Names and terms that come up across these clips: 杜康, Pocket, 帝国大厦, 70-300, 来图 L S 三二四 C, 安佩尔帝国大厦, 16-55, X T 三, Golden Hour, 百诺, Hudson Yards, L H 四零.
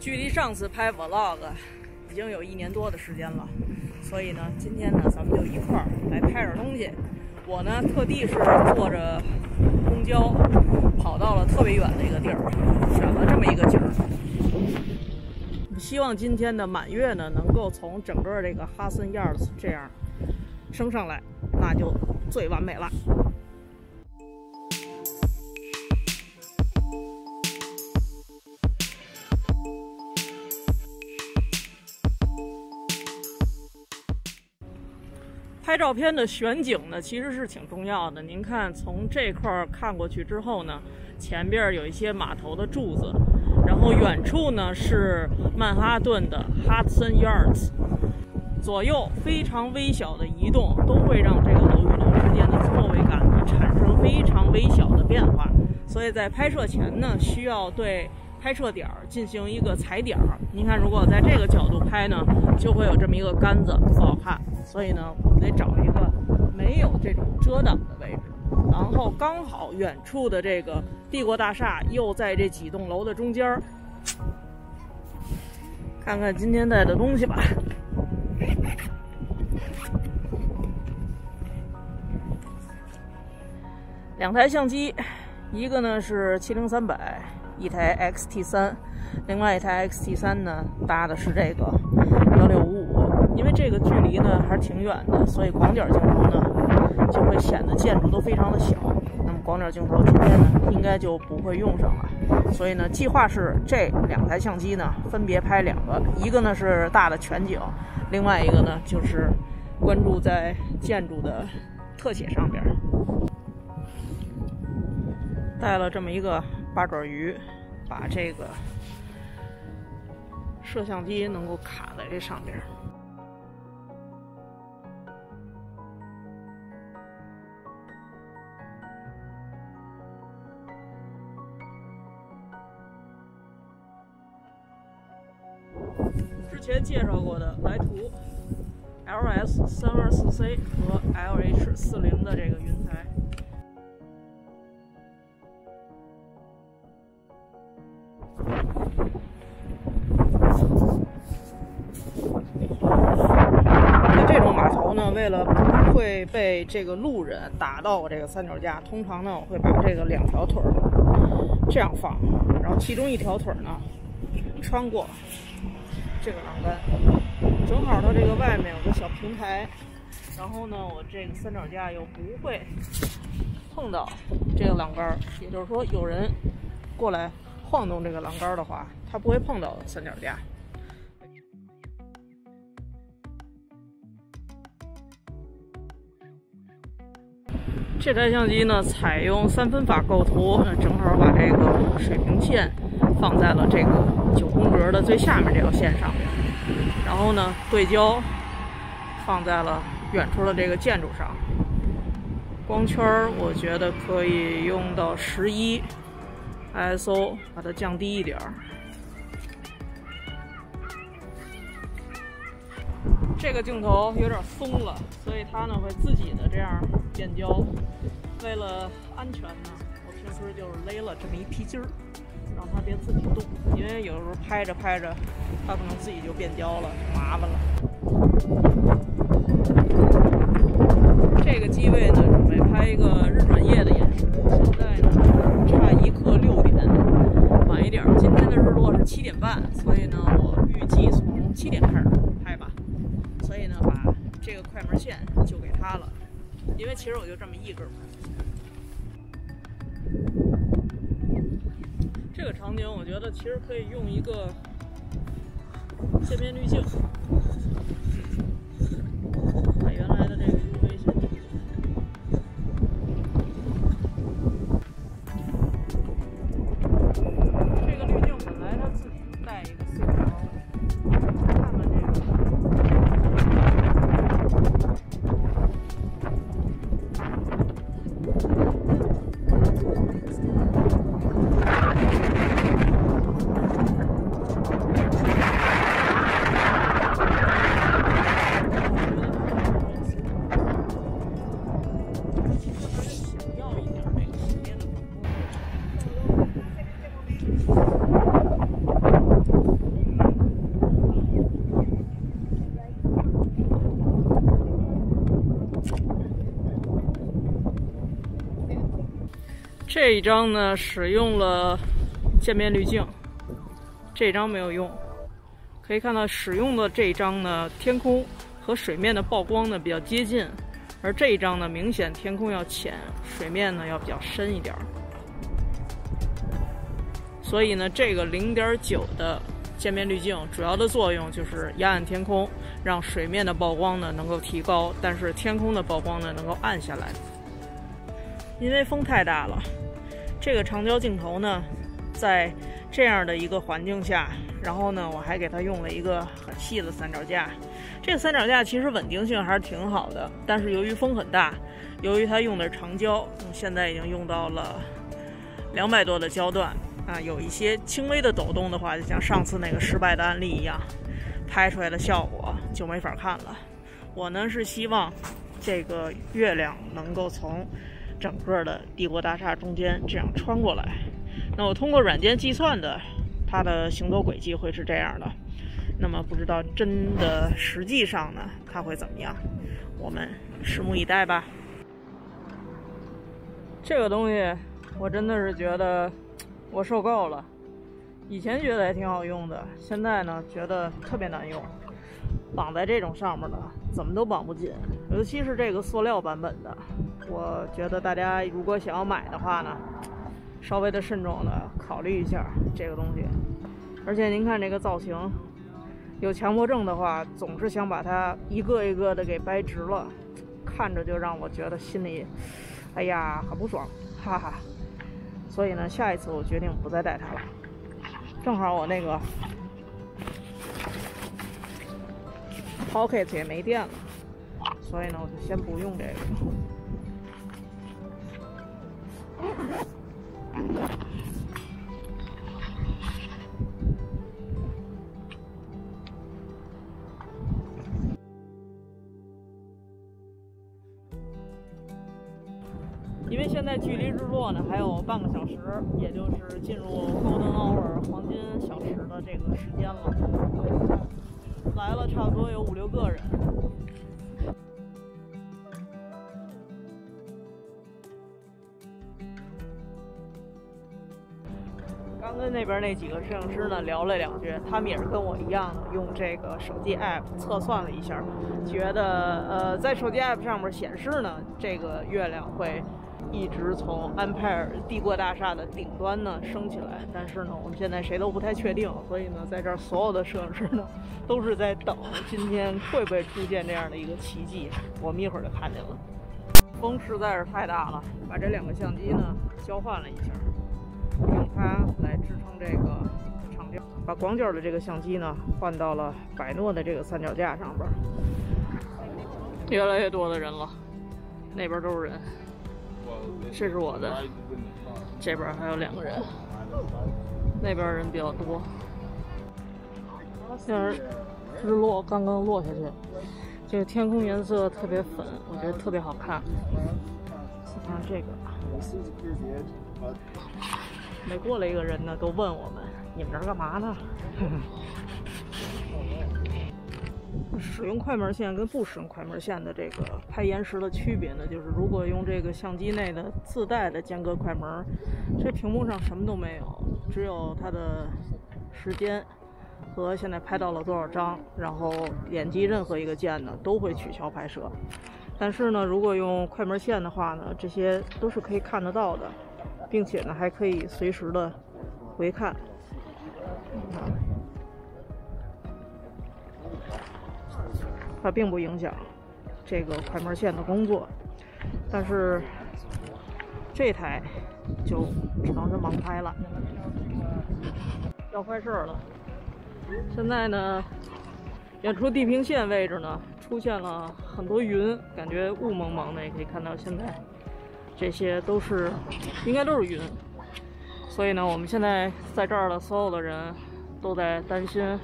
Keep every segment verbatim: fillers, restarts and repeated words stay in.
距离上次拍 vlog 已经有一年多的时间了，所以呢，今天呢，咱们就一块儿来拍点东西。我呢，特地是坐着公交跑到了特别远的一个地儿，选了这么一个景儿。希望今天的满月呢，能够从整个这个哈森亚尔这样升上来，那就最完美了。 拍照片的选景呢，其实是挺重要的。您看，从这块儿看过去之后呢，前边有一些码头的柱子，然后远处呢是曼哈顿的 Hudson Yards， 左右非常微小的移动都会让这个楼与楼之间的错位感呢产生非常微小的变化。所以在拍摄前呢，需要对拍摄点进行一个踩点。您看，如果在这个角度拍呢，就会有这么一个杆子，不好看。 所以呢，我们得找一个没有这种遮挡的位置，然后刚好远处的这个帝国大厦又在这几栋楼的中间儿。看看今天带的东西吧。两台相机，一个呢是七零三百，一台 X T 三，另外一台 X T 三呢搭的是这个一六五五。 因为这个距离呢还是挺远的，所以广角镜头呢就会显得建筑都非常的小。那么广角镜头今天呢应该就不会用上了，所以呢计划是这两台相机呢分别拍两个，一个呢是大的全景，另外一个呢就是关注在建筑的特写上边。带了这么一个八爪鱼，把这个摄像机能够卡在这上边。 之前介绍过的来图 L S 三二四 C 和 L H 四零的这个云台，那这种码头呢，为了不会被这个路人打到我这个三脚架，通常呢我会把这个两条腿这样放，然后其中一条腿呢穿过 这个栏杆，正好它这个外面有个小平台，然后呢，我这个三脚架又不会碰到这个栏杆，也就是说，有人过来晃动这个栏杆的话，它不会碰到三脚架。这台相机呢，采用三分法构图，正好把这个水平线放在了这个 九宫格的最下面这条线上面，然后呢，对焦放在了远处的这个建筑上。光圈我觉得可以用到十一 I S O， 把它降低一点儿。这个镜头有点松了，所以它呢会自己的这样变焦。为了安全呢，我平时就是勒了这么一皮筋儿， 让它别自己动，因为有时候拍着拍着，它可能自己就变焦了，麻烦了。这个机位呢，准备拍一个日转夜的演示。现在呢，差一刻六点，晚一点。今天的日落是七点半，所以呢，我预计从七点开始拍吧。所以呢，把这个快门线就给它了，因为其实我就这么一根拍。 这个场景，我觉得其实可以用一个线面滤镜，把原来的这个 U V 线。这个滤镜本来它自己带一个塑料包的，看看这个。这一张呢使用了渐变滤镜，这一张没有用。可以看到使用的这一张呢，天空和水面的曝光呢比较接近，而这一张呢明显天空要浅，水面呢要比较深一点。所以呢，这个 零点九 的渐变滤镜主要的作用就是压暗天空，让水面的曝光呢能够提高，但是天空的曝光呢能够暗下来。 因为风太大了，这个长焦镜头呢，在这样的一个环境下，然后呢，我还给它用了一个很细的三脚架。这个三脚架其实稳定性还是挺好的，但是由于风很大，由于它用的是长焦，现在已经用到了两百多的焦段啊，有一些轻微的抖动的话，就像上次那个失败的案例一样，拍出来的效果就没法看了。我呢是希望这个月亮能够从 整个的帝国大厦中间这样穿过来，那我通过软件计算的，它的行走轨迹会是这样的。那么不知道真的实际上呢，它会怎么样？我们拭目以待吧。这个东西我真的是觉得我受够了，以前觉得还挺好用的，现在呢觉得特别难用。绑在这种上面的怎么都绑不紧，尤其是这个塑料版本的。 我觉得大家如果想要买的话呢，稍微的慎重的考虑一下这个东西。而且您看这个造型，有强迫症的话，总是想把它一个一个的给掰直了，看着就让我觉得心里，哎呀，很不爽，哈哈。所以呢，下一次我决定不再戴它了。正好我那个 Pocket 也没电了，所以呢，我就先不用这个。 因为现在距离日落呢还有半个小时，也就是进入 Golden Hour 黄金小时的这个时间了，来了差不多有五六个人。 刚跟那边那几个摄影师呢聊了两句，他们也是跟我一样用这个手机 app 测算了一下，觉得呃在手机 app 上面显示呢，这个月亮会一直从安佩尔帝国大厦的顶端呢升起来。但是呢，我们现在谁都不太确定，所以呢，在这儿所有的摄影师呢都是在等今天会不会出现这样的一个奇迹。我们一会儿就看见了。风实在是太大了，把这两个相机呢交换了一下。 用它来支撑这个长焦，把广角的这个相机呢换到了百诺的这个三脚架上边。越来越多的人了，那边都是人。这是我的，这边还有两个人，那边人比较多。但是日落刚刚落下去，这个天空颜色特别粉，我觉得特别好看。你看这个。 每过来一个人呢，都问我们：“你们这儿干嘛呢？”呵呵使用快门线跟不使用快门线的这个拍延时的区别呢，就是如果用这个相机内的自带的间隔快门，这屏幕上什么都没有，只有它的时间和现在拍到了多少张，然后点击任何一个键呢，都会取消拍摄。但是呢，如果用快门线的话呢，这些都是可以看得到的。 并且呢，还可以随时的回看。它并不影响这个快门线的工作，但是这台就只能是盲拍了。要坏事了！现在呢，远处地平线位置呢出现了很多云，感觉雾蒙蒙的，也可以看到现在。 这些都是，应该都是云，所以呢，我们现在在这儿的所有的人都在担心，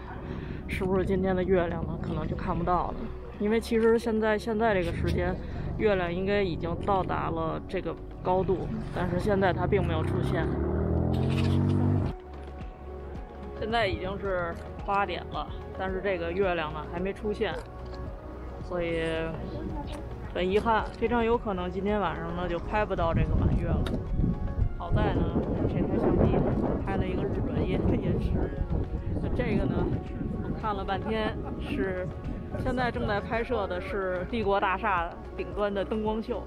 是不是今天的月亮呢，可能就看不到了。因为其实现在现在这个时间，月亮应该已经到达了这个高度，但是现在它并没有出现。现在已经是八点了，但是这个月亮呢还没出现，所以 很遗憾，非常有可能今天晚上呢就拍不到这个满月了。好好在呢，这台相机拍了一个日本延延时，那这个呢，我看了半天是现在正在拍摄的是帝国大厦顶端的灯光秀，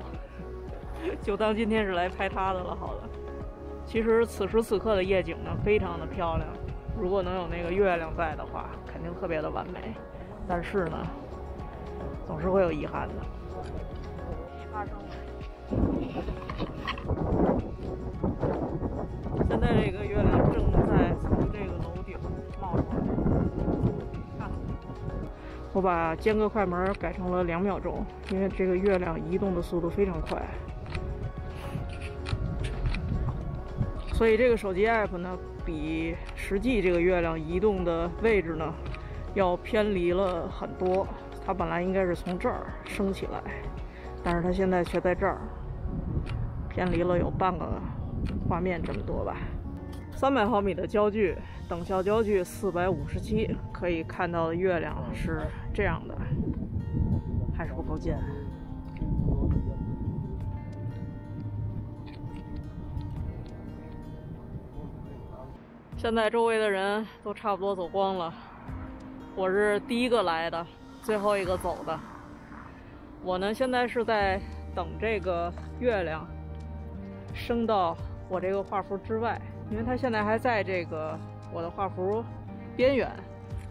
就当今天是来拍它的了。好了，其实此时此刻的夜景呢，非常的漂亮。 如果能有那个月亮在的话，肯定特别的完美。但是呢，总是会有遗憾的。发生了。现在这个月亮正在从这个楼顶冒出来。看，我把间隔快门改成了两秒钟，因为这个月亮移动的速度非常快。 所以这个手机 app 呢，比实际这个月亮移动的位置呢，要偏离了很多。它本来应该是从这儿升起来，但是它现在却在这儿偏离了有半个画面这么多吧。三百毫米的焦距，等效焦距四百五十七，可以看到的月亮是这样的，还是不够近。 现在周围的人都差不多走光了，我是第一个来的，最后一个走的。我呢，现在是在等这个月亮升到我这个画幅之外，因为它现在还在这个我的画幅边缘。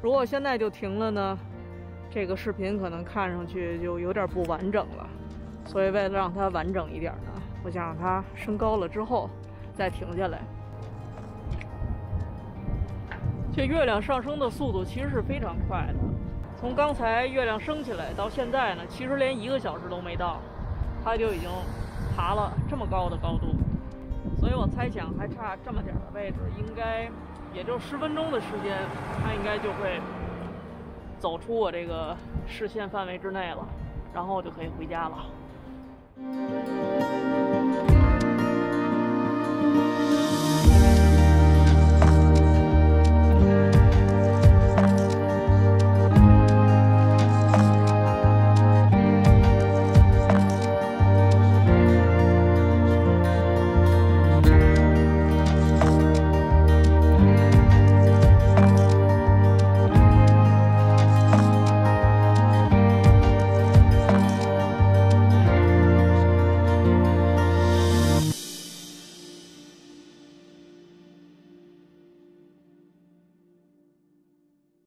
如果现在就停了呢，这个视频可能看上去就有点不完整了。所以为了让它完整一点呢，我想让它升高了之后再停下来。 这月亮上升的速度其实是非常快的，从刚才月亮升起来到现在呢，其实连一个小时都没到，它就已经爬了这么高的高度，所以我猜想还差这么点的位置，应该也就十分钟的时间，它应该就会走出我这个视线范围之内了，然后我就可以回家了。